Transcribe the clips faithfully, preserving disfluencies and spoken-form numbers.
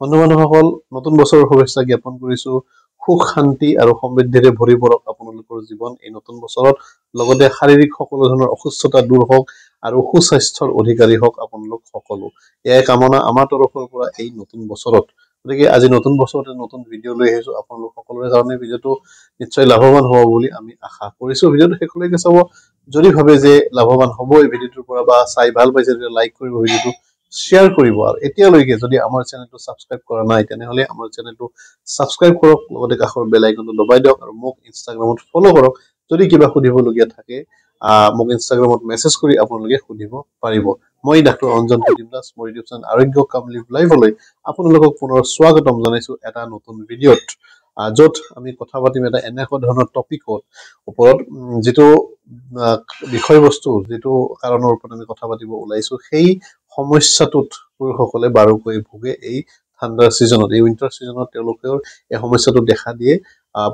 বন্ধুবান্ধবসকল নতুন বছৰৰ শুভেচ্ছা জ্ঞাপন কৰিছো খুব শান্তি আৰু সমৃদ্ধিৰে ভৰি পৰক আপোনালোকৰ জীৱন এই নতুন বছৰত লগতে শাৰীৰিক সকলো ধৰণৰ অসুস্থতা দূৰ হওক আৰু সুস্বাস্থ্যৰ অধিকাৰী হওক আপোনালোক সকলো এই কামনা আমাৰ তৰফৰ পৰা এই নতুন বছৰত গতিকে আজি নতুন বছৰতে নতুন ভিডিঅ লৈ আহিছো আপোনালোক সকলোৰে কাৰণে ভিডিঅটো নিশ্চয় লাভৱান হ'ব বুলি আমি আশা কৰিছো ভিডিঅটো শেষলৈকে চাব যদি ভাবে যে লাভৱান হ'ব এই ভিডিঅটোৰ পৰা বা চাই ভাল পাইছে লাইক কৰিব ভিডিঅটো share koribo ar etia loike jodi amar channel to subscribe kora nai tene hole amar channel to subscribe korok logote kakhor bell icon to dobai diok ar mok instagram ot follow korok jodi kiba khudibo logia thake mok instagram ot message kori aponloge khudibo paribo moi Dr. Anjan Dimdas moi Dipson arogyo kamli live hole aponlogok punor swagatom janaisu eta notun video ot jot ami kotha patim eta eneko dhoroner topic ot oporot jeto bikhoy bostu jeto karonor opor ami kotha patibo ulaisu sei সমস্যাটোত সকলে বাৰুকৈ ভুগে এই ঠাণ্ডা সিজনত এই winter সিজনত তেওঁলোকৰ এই সমস্যাটো দেখা দিয়ে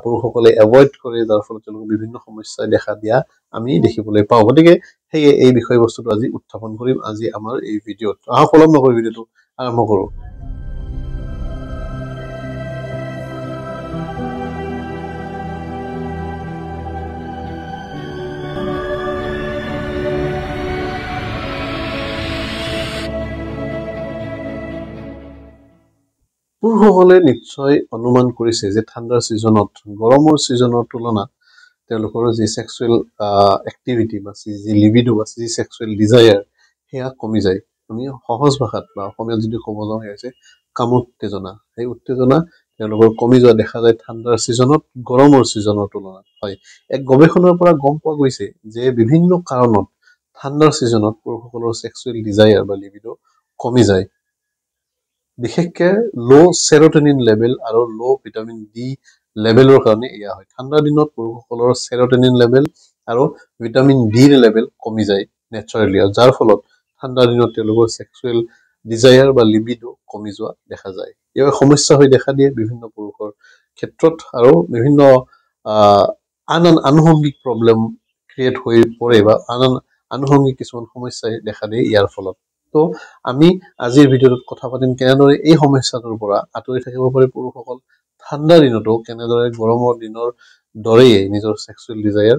পুৰুষসকলে এভয়েড কৰে যাৰ ফলত তেওঁলোক বিভিন্ন সমস্যা দেখা দিয়া আমি দেখিবলৈ পাওঁ গতিকে হেই এই বিষয়বস্তুটো আজি উত্থাপন কৰিম আজি আমাৰ এই ভিডিঅত আহক কলম নকৰি ভিডিঅটো আৰম্ভ কৰো পুৰুষসকলে নিশ্চয় অনুমান কৰিছে যে ঠাণ্ডাৰ সিজনত গৰমৰ সিজনৰ তুলনাত তেওঁলোকৰ যি সেক্সুৱেল এক্টিভিটি বা যি লিবিডো বা যি সেক্সুৱেল ডিজায়াৰ হেয়া কমি যায় আমি সহজ ভাষাত বা অসমীয়া যদি ক'ব যাওঁ হৈছে কামত তেজনা এই উত্তেজনা তেওঁলোকৰ কমি যোৱা দেখা যায় ঠাণ্ডাৰ সিজনত গৰমৰ সিজনৰ তুলনাত হয় এক গৱেষণাৰ পৰা গম পোৱা গৈছে যে বিভিন্ন কাৰণত ঠাণ্ডাৰ সিজনত পুৰুষসকলৰ সেক্সুৱেল ডিজায়াৰ বা লিবিডো কমি যায় বিশেষকৈ লো সেৰোটোনিন লেভেল আৰু লো ভিটামিন ডি লেভেলৰ কাৰণে ইয়া হয় ঠাণ্ডা দিনত পুৰুষসকলৰ সেৰোটোনিন লেভেল আৰু ভিটামিন ডি লেভেল কমি যায় ন্যাচাৰালি আৰু যাৰ ফলত ঠাণ্ডা দিনত তেওঁলোকৰ সেক্সুৱেল ডিজায়াৰ বা লিবিডো কমি যোৱা দেখা যায় এই সমস্যা হৈ দেখা দিয়ে বিভিন্ন পুৰুষৰ ক্ষেত্ৰত আৰু বিভিন্ন আন আন আনুষঙ্গিক প্ৰব্লেম ক্ৰিয়েট হৈ পৰে বা আন আন আনুষঙ্গিক কিছুমান সমস্যা দেখা দিয়ে ইয়াৰ ফলত তো আমি আজিৰ ভিডিঅটোত কথা পাতিম কেনেদৰে এই সমস্যাটোৰ পৰা আঁতৰি থাকিব পাৰি পুৰুষসকল ঠাণ্ডা দিনটো কেনেদৰে গৰমৰ দিনৰ দৰে নিজৰ সেক্সুৱেল ডিজায়াৰ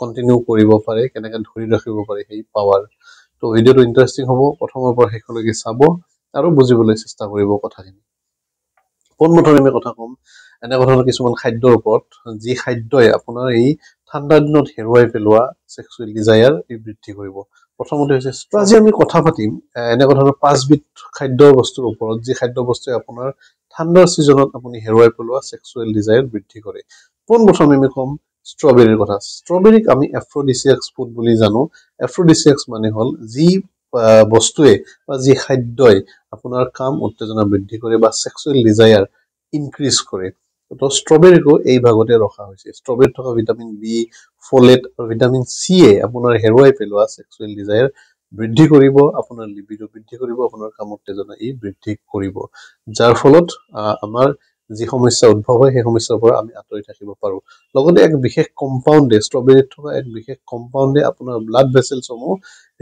কন্টিনিউ কৰিব পাৰে কেনেকৈ ধৰি ৰাখিব পাৰে এই পাৱাৰ তো ভিডিঅটো ইন্টাৰেস্টিং হ'ব প্ৰথমৰ পৰা শেষলৈকে চাব আৰু বুজিবলৈ চেষ্টা কৰিব কথাখিনি পোনপ্ৰথমে আমি কথা কম এনে কথাৰ কিছুমান খাদ্যৰ ওপৰত যি খাদ্যই আপোনাৰ এই ঠাণ্ডা দিনত হেৰুৱাই পেলোৱা সেক্সুৱেল ডিজায়াৰ বৃদ্ধি কৰিব প্ৰথমতে হৈছে আজি আমি কথা পাতিম এনে কথাৰ পাঁচবিধ খাদ্যৰ বস্তুৰ ওপৰত যি খাদ্য বস্তুয়ে আপোনাৰ ঠাণ্ডাৰ সিজনত আপুনি হেৰুৱাই পেলোৱা সেক্সুৱেল ডিজায়াৰ বৃদ্ধি কৰে পোনপ্ৰথমে আমি কম ষ্ট্ৰবেৰীৰ কথা ষ্ট্ৰবেৰীক আমি এফ্ৰডিচিয়াক্স ফুড বুলি জানো এফ্ৰডিচিয়াক্স মানে হল যি বস্তুয়ে বা যি খাদ্যই আপোনাৰ কাম উত্তেজনা বৃদ্ধি কৰে বা সেক্সুৱেল ডিজায়াৰ ইনক্ৰিজ কৰে তো স্ট্ৰবেৰি কো এই ভাগতে ৰখা হৈছে স্ট্ৰবেৰি থকা ভিটামিন বি ফোলেট আৰু ভিটামিন সি এ আপোনাৰ হেৰুৱাই পেলোৱা সেক্সুৱেল ডিজায়াৰ বৃদ্ধি কৰিব আপোনাৰ লিবিডো বৃদ্ধি কৰিব আপোনাৰ কামৰ তেজনা এই বৃদ্ধি কৰিব যাৰ ফলত আমাৰ যি সমস্যা উদ্ভৱ হয় সেই সমস্যাৰ পৰা আমি আঁতৰি থাকিব পাৰো লগতে এক বিশেষ কম্পাউণ্ডে স্ট্ৰবেৰিত থকা এক বিশেষ কম্পাউণ্ডে আপোনাৰ ব্লাড ভেসেলসমূহ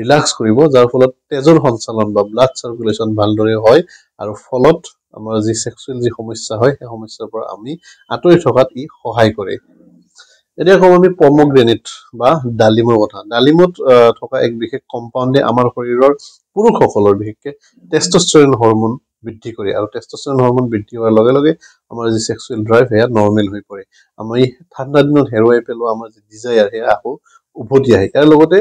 ৰিলাক্স কৰিব যাৰ ফলত তেজৰ সঞ্চালন বা ব্লাড সাৰ্কুলেশন ভালদৰে হয় আৰু ফলত আমাৰ যি সেক্সুৱেল যি সমস্যা হয় সেই সমস্যাৰ পৰা আমি আঁতৰি থকাত ই সহায় কৰে এতিয়া কম আমি পমগ্ৰেনেট বা ডালিমৰ কথা ডালিমত থকা এক বিশেষ কম্পাউণ্ডে আমাৰ শৰীৰৰ পুৰুষসকলৰ বিশেষকৈ টেষ্ট'ষ্ট'ৰন হৰমোন বৃদ্ধি কৰে আৰু টেষ্ট'ষ্ট'ৰন হৰমোন বৃদ্ধি হোৱাৰ লগে লগে আমাৰ যি সেক্সুৱেল ড্ৰাইভ হেয়া নৰ্মেল হৈ পৰে আমি ঠাণ্ডা দিনত হেৰুৱাই পেলোৱা আমাৰ যি ডিজায়াৰ হেয়া আকৌ উভতি আহে ইয়াৰ লগতে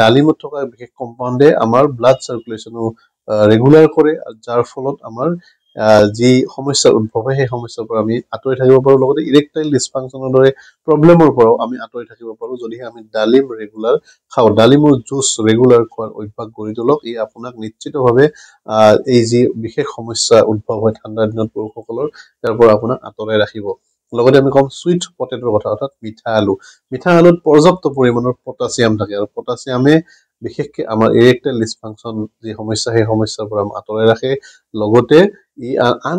ডালিমত থকা বিশেষ কম্পাউণ্ডে আমাৰ ব্লাড সাৰ্কুলেশনো ৰেগুলাৰ কৰে যাৰ ফলত আমাৰ যে সমস্যা উদ্ভৱ হয় সেই সমস্যাৰ পৰা আমি আঁতৰি থাকিব পাৰো লগতে ইৰেক্টাইল ডিসফাংচনৰ দৰে প্ৰব্লেমৰ পৰা আমি আঁতৰি থাকিব পাৰো যদিহে আমি ডালিম ৰেগুলাৰ খাওঁ ডালিমৰ জুস ৰেগুলাৰ খোৱাৰ অভ্যাস গঢ়ি তোলক ই আপোনাক নিশ্চিতভাৱে এই যি বিশেষ সমস্যা উদ্ভৱ হয় ঠাণ্ডা দিনত পুৰুষসকলৰ তাৰ পৰা আপোনাক আঁতৰাই ৰাখিব লগতে আমি কম সুইট পটেটোৰ কথা অৰ্থাৎ মিঠা আলু মিঠা আলুত পৰ্যাপ্ত পৰিমাণৰ পটাছিয়াম থাকে আৰু পটাছিয়ামে বিশেষকৈ আমাৰ ইৰেক্টাইল ডিসফাংচন যে সমস্যা সেই সমস্যাৰ পৰা আঁতৰাই ৰাখে লগতে ই আন আন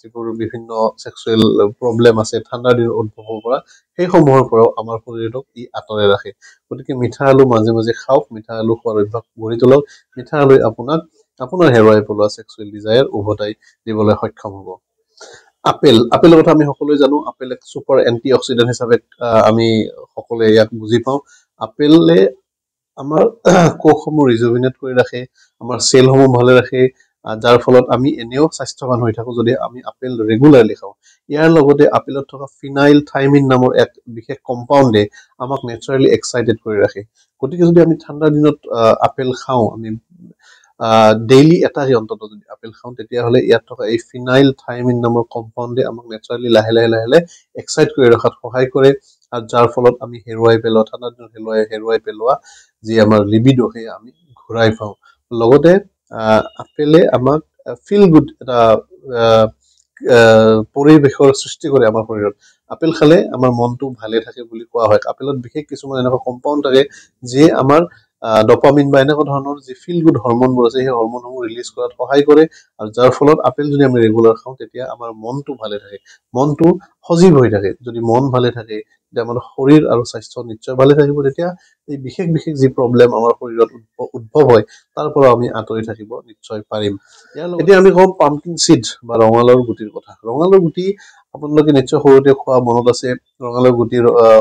যিবোৰ বিভিন্ন সেক্সুৱেল প্ৰব্লেম আছে ঠাণ্ডা দিনৰ উদ্ভৱ পৰা সেই সমূহৰ পৰাও আমাৰ শৰীৰক ই আঁতৰাই ৰাখে গতিকে মিঠা আলু মাজে মাজে খাওক মিঠা আলু খোৱাৰ অভ্যাস গঢ়ি তোলক মিঠা আলুৱে আপোনাক আপোনাৰ হেৰুৱাই পলোৱা সেক্সুয়াল ডিজায়াৰ উভতাই দিবলৈ সক্ষম হ'ব আপেল আপেলৰ কথা আমি সকলোৱে জানো আপেল এক সুপাৰ এন্টিঅক্সিডেন্ট হিচাপে আমি সকলোৱে ইয়াক বুজি পাওঁ আপেলে আমাৰ কোষসমূহ ৰিজুভিনেট কৰি ৰাখে আমাৰ সেলসমূহ ভালে ৰাখে যাৰ ফলত আমি এনেও স্বাস্থ্যৱান হৈ থাকো যদি আমি আপেল ৰেগুলাৰলি খাওঁ ইয়াৰ লগতে আপেলত থকা ফিনাইল থাইমিন নামৰ এক বিশেষ কম্পাউণ্ডে আমাক ন্যাচাৰালি এক্সাইটেড কৰি ৰাখে গতিকে যদি আমি ঠাণ্ডা দিনত আপেল খাওঁ আমি ডেইলি এটা অন্তত যদি আপেল খাওঁ তেতিয়া হলে ইয়াত থকা এই ফিনাইল থাইমিন নামৰ কম্পাউণ্ডে আমাক ন্যাচাৰালি লাহে লাহে লাহে এক্সাইট কৰি ৰখাত সহায় কৰে আৰু যাৰ ফলত আমি হেৰুৱাই পেলোৱা ঠাণ্ডা দিনত হেৰুৱাই হেৰুৱাই পেলোৱা যি আমাৰ লিবিডো হে আমি ঘূৰাই পাওঁ লগতে আপেলে আমাক ফিল গুড এটা পৰিবেশৰ সৃষ্টি কৰে আমাৰ শৰীৰত আপেল খালে আমাৰ মনটো ভালে থাকে বুলি কোৱা হয় আপেলত বিশেষ কিছুমান এনেকুৱা কম্পাউণ্ড থাকে যি আমাৰ ডপামিন বা এনেকুৱা ধৰণৰ যি ফিল গুড হৰমন বোৰ আছে সেই হৰমনসমূহ ৰিলিজ কৰাত সহায় কৰে আৰু যাৰ ফলত আপেল যদি আমি ৰেগুলাৰ খাওঁ তেতিয়া আমাৰ মনটো ভালে থাকে মনটো সজীৱ হৈ থাকে যদি মন ভালে থাকে তেতিয়া আমাৰ শৰীৰ আৰু স্বাস্থ্য নিশ্চয় ভালে থাকিব তেতিয়া এই বিশেষ বিশেষ যি প্ৰবলেম আমাৰ শৰীৰত উদ্ভৱ হয় তাৰ পৰা আমি আঁতৰি থাকিব নিশ্চয় পাৰিম এতিয়া আমি কম পাম্পকিন সিড বা ৰঙালাওৰ গুটিৰ কথা ৰঙালাওৰ গুটি আপোনালোকে নিশ্চয় সৰুতে খোৱা মনত আছে ৰঙালাওৰ গুটি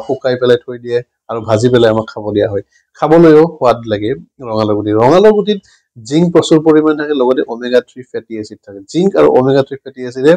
শুকাই পেলাই থৈ দিয়ে আৰু ভাজি পেলাই আমাক খাব দিয়া হয় খাবলৈও সোৱাদ লাগে ৰঙালাওৰ গুটি ৰঙালাওৰ গুটিত জিংক প্ৰচুৰ পৰিমাণে থাকে লগতে ওমেগা থ্ৰী ফ্যাটি এসিড থাকে জিংক আৰু ওমেগা থ্ৰী ফ্যাটি এসিডে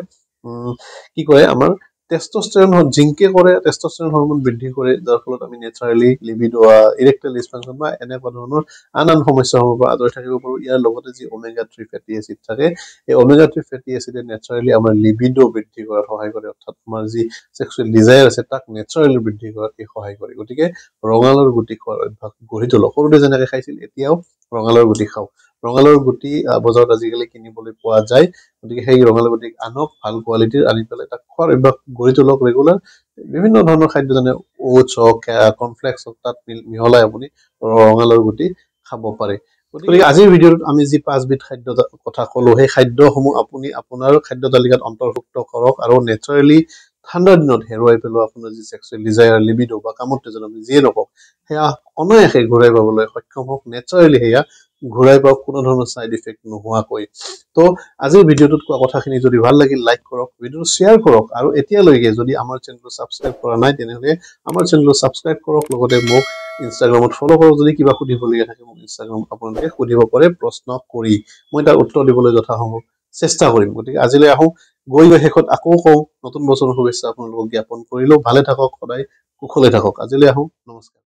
কি কৰে আমাৰ testosterone হল জিংকে কৰে testosterone হৰমন বৃদ্ধি কৰে যাৰ ফলত আমি ন্যাচাৰালি লিবিডো ইৰেক্টাইল ডিসফাংশন বা এনে ধৰণৰ আন সমস্যা হ'ব বা আদৰ থাকিব পাৰো ইয়াৰ লগতে যি ওমেগা থ্ৰী ফ্যাটি এসিড থাকে এই ওমেগা থ্ৰী ফ্যাটি এসিডে ন্যাচাৰালি আমাৰ লিবিডো বৃদ্ধি কৰাত সহায় কৰে অৰ্থাৎ আমাৰ যি সেক্সুয়াল ডিজায়াৰ আছে তাক ন্যাচাৰালি বৃদ্ধি কৰাত সহায় কৰে গতিকে ৰঙালাওৰ গুটি খোৱাৰ অভ্যাস গঢ়ি তোলা সৰুতে যেনেকৈ খাইছিল এতিয়াও ৰঙালাওৰ গুটি খাওঁ ৰঙালাওৰ গুটি বজাৰত আজিকালি কিনিবলৈ পোৱা যায় গতিকে সেই ৰঙালাওৰ গুটি আনক ভাল কোৱালিটিৰ আনি পেলাই তাক খোৱাৰ অভ্যাস গঢ়ি তোলক ৰেগুলাৰ বিভিন্ন ধৰণৰ খাদ্য যেনে ওটছ হওক কৰ্ণফ্লেক্স হওক তাত মিহলাই আপুনি ৰঙালাওৰ গুটি খাব পাৰে গতিকে আজিৰ ভিডিঅ'ত আমি যি পাঁচবিধ খাদ্য কথা ক'লো সেই খাদ্যসমূহ আপুনি আপোনাৰ খাদ্য তালিকাত অন্তৰ্ভুক্ত কৰক আৰু ন্যাচাৰালি ঠাণ্ডা দিনত হেৰুৱাই পেলোৱা আপোনাৰ যি সেক্সুয়াল ডিজায়াৰ লিবিডো বা কামৰ তেজন আমি যিয়ে নকওক সেয়া অনায়াসে ঘূৰাই পাবলৈ সক্ষম হওক ন্যাচাৰালি সেয়া ঘুৰাই পাওক কোনো ধৰণৰ সাইড ইফেক্ট নোহোৱাকৈ তো আজিৰ ভিডিঅটোত কোৱা কথাখিনি যদি ভাল লাগিল লাইক কৰক ভিডিঅটো শেয়াৰ কৰক আৰু এতিয়ালৈকে যদি আমাৰ চেনেলটো সাবস্ক্ৰাইব কৰা নাই তেনেহলে আমাৰ চেনেলটো সাবস্ক্ৰাইব কৰক লগতে মোক ইনষ্টাগ্ৰামত ফলো কৰক যদি কিবা সুধিবলগীয়া থাকে মোক ইনষ্টাগ্ৰাম আপোনালোকে সুধিব পাৰে প্ৰশ্ন কৰি মই তাৰ উত্তৰ দিবলৈ যথা সম্ভৱ চেষ্টা কৰিম গতিকে আজিলৈ আহো গৈ গৈ হেকত আকৌ কওঁ নতুন বছৰৰ শুভেচ্ছা আপোনালোকক জ্ঞাপন কৰিলো ভালে থাকক সদায় কুশলে থাকক আজিলৈ আহো নমস্কাৰ